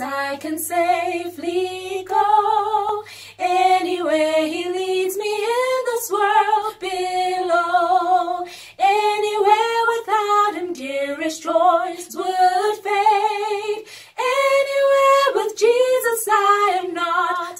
Yes, I can safely go anywhere He leads me in this world below. Anywhere without Him, dearest joys would fade. Anywhere with Jesus, I am not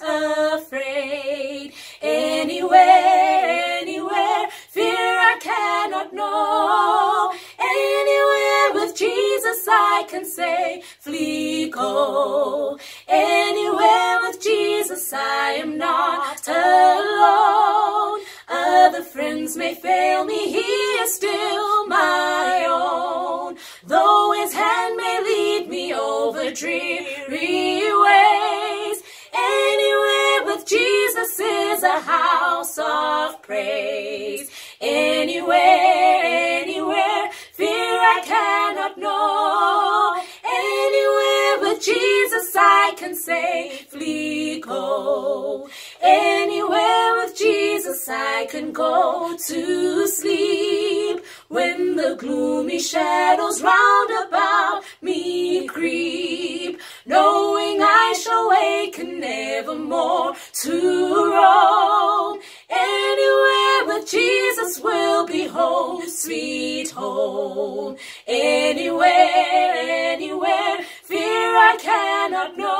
afraid. Anywhere, anywhere, fear I cannot know. Anywhere with Jesus, I can safely go. Anywhere with Jesus, I am not alone. Other friends may fail me, He is still my own. Though His hand may lead me over dreary ways, anywhere with Jesus is a house of praise. Anywhere, anywhere, fear I cannot know. Jesus, I can safely go. Anywhere with Jesus, I can go to sleep. When the gloomy shadows round about me creep, knowing I shall waken evermore to roam. Anywhere with Jesus will be home, sweet home. Anywhere, anywhere, fear I cannot know.